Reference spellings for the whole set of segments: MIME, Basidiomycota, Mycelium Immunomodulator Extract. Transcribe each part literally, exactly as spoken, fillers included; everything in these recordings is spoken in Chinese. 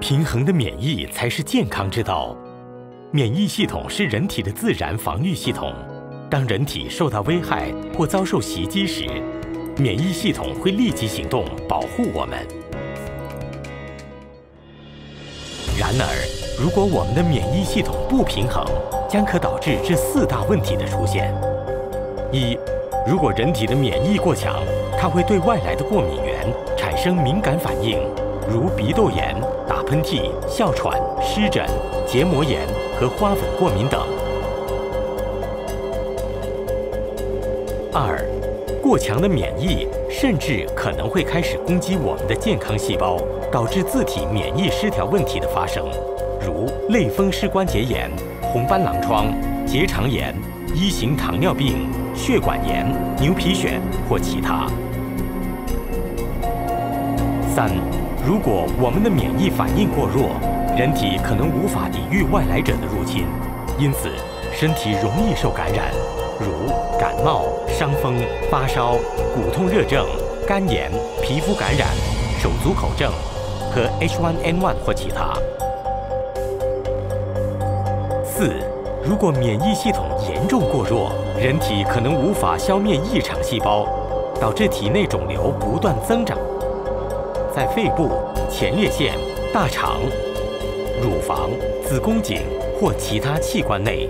平衡的免疫才是健康之道。免疫系统是人体的自然防御系统。当人体受到危害或遭受袭击时，免疫系统会立即行动保护我们。然而，如果我们的免疫系统不平衡，将可导致这四大问题的出现：一、如果人体的免疫过强，它会对外来的过敏源产生敏感反应，如鼻窦炎、打喷嚏、哮喘、湿疹、结膜炎和花粉过敏等。二、过强的免疫甚至可能会开始攻击我们的健康细胞，导致自体免疫失调问题的发生，如类风湿关节炎、红斑狼疮、结肠炎、一型糖尿病、血管炎、牛皮癣或其他。三、如果我们的免疫反应过弱，人体可能无法抵御外来者的入侵，因此身体容易受感染，如感冒、伤风、发烧、骨痛热症、肝炎、皮肤感染、手足口症和 H 一 N 一 或其他。四、如果免疫系统严重过弱，人体可能无法消灭异常细胞，导致体内肿瘤不断增长，在肺部、前列腺、大肠、乳房、子宫颈或其他器官内。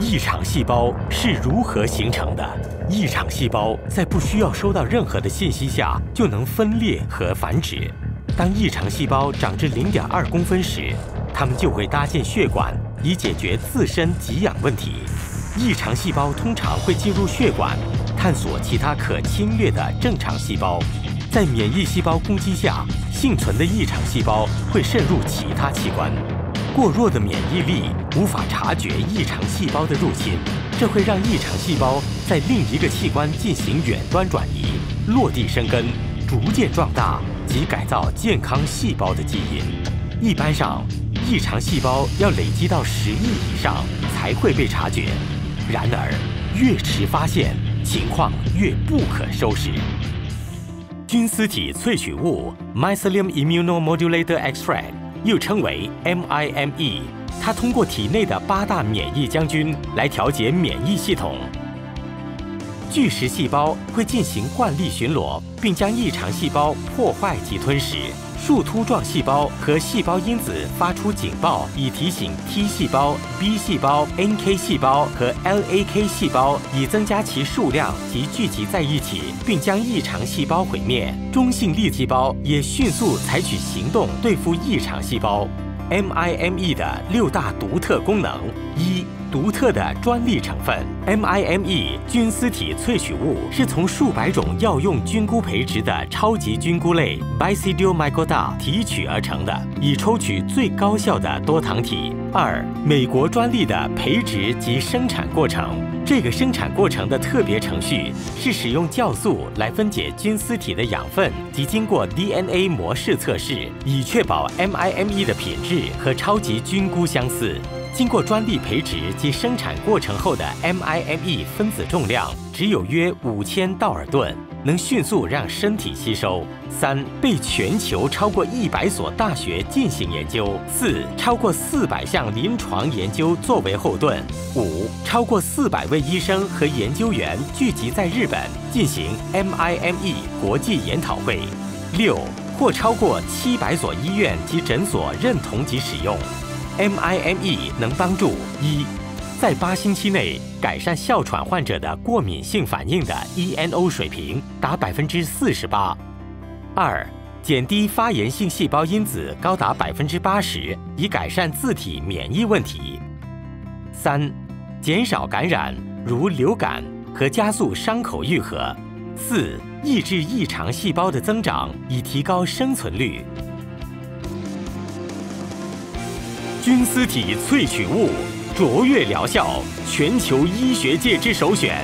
异常细胞是如何形成的？异常细胞在不需要收到任何的信息下就能分裂和繁殖。当异常细胞长至 零点二 公分时，它们就会搭建血管以解决自身给养问题。异常细胞通常会进入血管，探索其他可侵略的正常细胞。在免疫细胞攻击下，幸存的异常细胞会渗入其他器官。过弱的免疫力无法察觉异常细胞的入侵，这会让异常细胞在另一个器官进行远端转移，落地生根，逐渐壮大及改造健康细胞的基因。一般上，异常细胞要累积到十亿以上才会被察觉。然而，越迟发现，情况越不可收拾。菌丝体萃取物 Mycelium Immunomodulator Extract，又称为 M I M E， 它通过体内的八大免疫将军来调节免疫系统。巨噬细胞会进行惯例巡逻，并将异常细胞破坏及吞噬。树突状细胞和细胞因子发出警报，以提醒 T 细胞、B 细胞、N K 细胞和 L A K 细胞，以增加其数量及聚集在一起，并将异常细胞毁灭。中性粒细胞也迅速采取行动对付异常细胞。M I M E 的六大独特功能：一、独特的专利成分 M I M E 菌丝体萃取物是从数百种药用菌菇培植的超级菌菇类 Basidiomycota 提取而成的，以抽取最高效的多糖体。二、美国专利的培植及生产过程，这个生产过程的特别程序是使用酵素来分解菌丝体的养分及经过 D N A 模式测试，以确保 M I M E 的品质和超级菌菇相似。经过专利培植及生产过程后的 M I M E 分子重量只有约五千道尔顿，能迅速让身体吸收。三、被全球超过一百所大学进行研究。四、超过四百项临床研究作为后盾。五、超过四百位医生和研究员聚集在日本进行 M I M E 国际研讨会。六、或超过七百所医院及诊所认同及使用。M I M E 能帮助：一、在八星期内改善哮喘患者的过敏性反应的 E N O 水平达百分之四十八；二、减低发炎性细胞因子高达百分之八十，以改善自体免疫问题；三、减少感染，如流感和加速伤口愈合；四、抑制异常细胞的增长，以提高生存率。菌丝体萃取物，卓越疗效，全球医学界之首选。